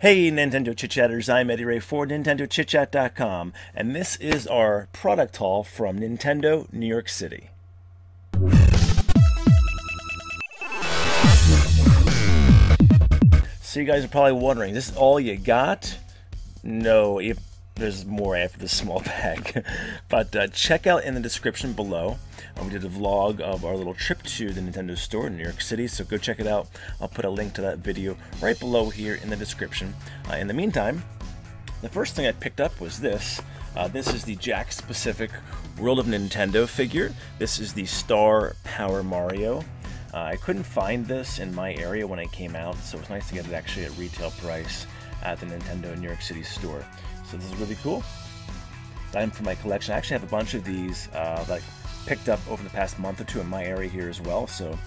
Hey Nintendo Chitchatters, I'm Eddie Ray for NintendoChitchat.com, and this is our product haul from Nintendo New York City. So you guys are probably wondering, this is all you got? No, there's more after this small bag. But check out in the description below. We did a vlog of our little trip to the Nintendo store in New York City, so go check it out. I'll put a link to that video right below here in the description. In the meantime, the first thing I picked up was this. This is the JAX Pacific World of Nintendo figure. This is the Star Power Mario. I couldn't find this in my area when I came out, so it was nice to get it actually at retail price at the Nintendo New York City store. So this is really cool. Time for my collection. I actually have a bunch of these that I picked up over the past month or two in my area here as well. So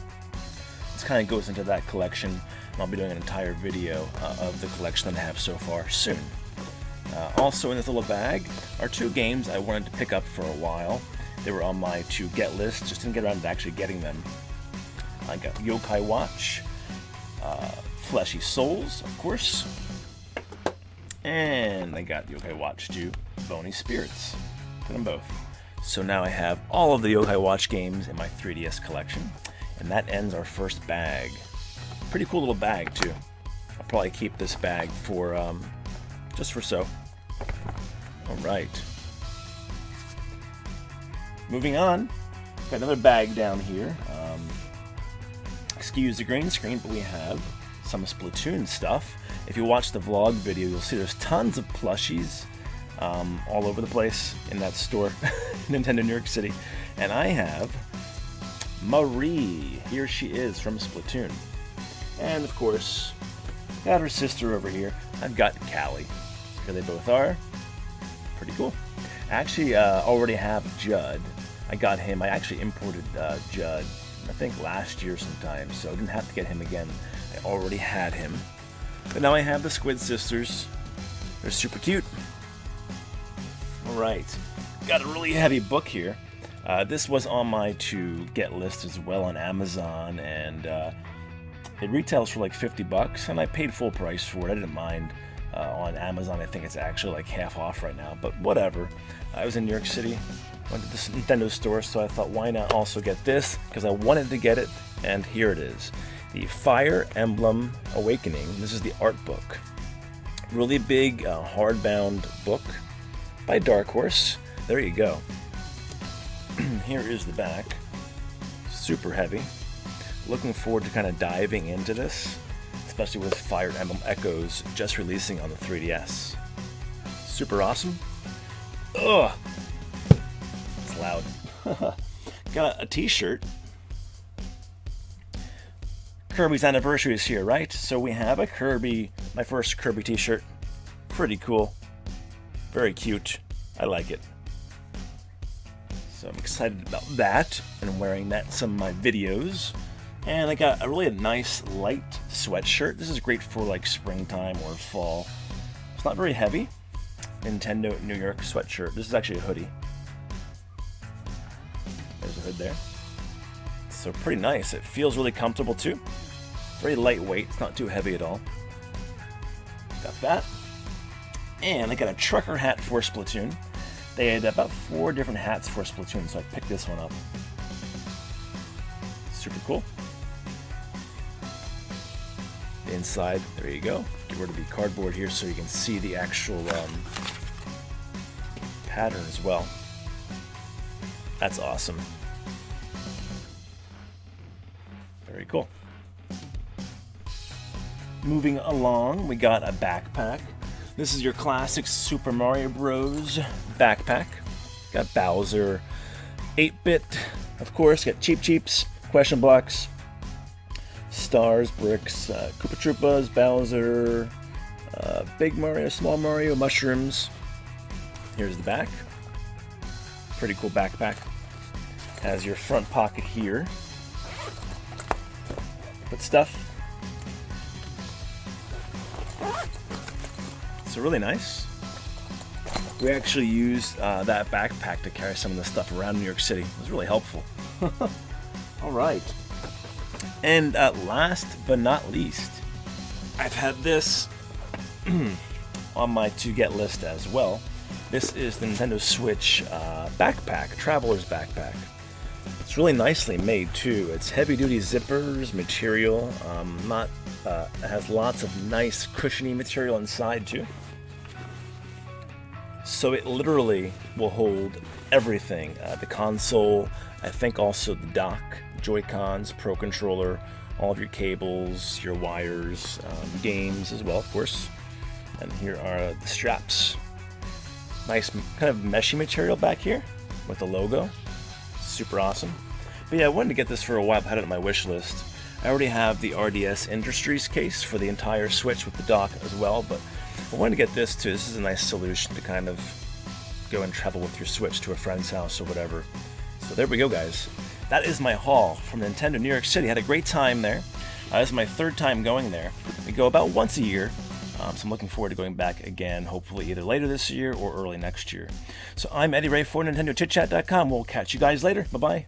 this kind of goes into that collection. And I'll be doing an entire video of the collection that I have so far soon. Also in this little bag are two games I wanted to pick up for a while. They were on my to-get list. Just didn't get around to actually getting them. I got Yo-Kai Watch, Fleshy Souls, of course. And I got Yo-Kai Watch 2, Bony Spirits. Put them both. So now I have all of the Yo-Kai Watch games in my 3DS collection. And that ends our first bag. Pretty cool little bag, too. I'll probably keep this bag for, just for so. Alright. Moving on. Got another bag down here. Excuse the green screen, but we have some Splatoon stuff. If you watch the vlog video, you'll see there's tons of plushies all over the place in that store, Nintendo New York City. And I have Marie. Here she is from Splatoon. And of course, got her sister over here. I've got Callie. Here they both are. Pretty cool. I actually already have Judd. I got him. I actually imported Judd, I think, last year sometime, so I didn't have to get him again. I already had him. But now I have the Squid Sisters. They're super cute. Alright, got a really heavy book here. This was on my to-get list as well on Amazon, and it retails for like 50 bucks, and I paid full price for it. I didn't mind. On Amazon, I think it's actually like half off right now, but whatever. I was in New York City, went to the Nintendo store, so I thought, why not also get this? Because I wanted to get it, and here it is. The Fire Emblem Awakening. This is the art book. Really big, hardbound book by Dark Horse. There you go. Here is the back. Super heavy. Looking forward to kind of diving into this, especially with Fire Emblem Echoes just releasing on the 3DS. Super awesome. Ugh! It's loud. Got a t-shirt. Kirby's anniversary is here, right? So we have a Kirby, my first Kirby t-shirt. Pretty cool. Very cute. I like it. So I'm excited about that and wearing that in some of my videos. And I got a really nice light sweatshirt. This is great for like springtime or fall. It's not very heavy. Nintendo New York sweatshirt. This is actually a hoodie. There's a hood there. So pretty nice. It feels really comfortable too. Very lightweight. It's not too heavy at all. Got that. And I got a trucker hat for Splatoon. They had about 4 different hats for Splatoon, so I picked this one up. Super cool. Inside, there you go. Get rid of the cardboard here so you can see the actual pattern as well. That's awesome. Very cool. Moving along, we got a backpack. This is your classic Super Mario Bros. Backpack. Got Bowser, 8-bit, of course. Got Cheep Cheeps, question blocks, stars, bricks, Koopa Troopas, Bowser, Big Mario, Small Mario, mushrooms. Here's the back. Pretty cool backpack. Has your front pocket here. Put stuff. So really nice. We actually used that backpack to carry some of the stuff around New York City. It was really helpful. All right. And last but not least, I've had this on my to-get list as well. This is the Nintendo Switch backpack, Traveler's Backpack. It's really nicely made too. It's heavy-duty zippers, material, it has lots of nice cushiony material inside too. So it literally will hold everything. The console, I think also the dock, Joy-Cons, Pro Controller, all of your cables, your wires, games as well, of course. And here are the straps. Nice kind of meshy material back here with the logo. Super awesome. But yeah, I wanted to get this for a while. I had it on my wish list. I already have the RDS Industries case for the entire Switch with the dock as well, but I wanted to get this too. This is a nice solution to kind of go and travel with your Switch to a friend's house or whatever. So there we go, guys. That is my haul from Nintendo New York City. I had a great time there. This is my third time going there. We go about once a year. So I'm looking forward to going back again, hopefully either later this year or early next year. So I'm Eddie Ray for NintendoChitchat.com. We'll catch you guys later. Bye-bye.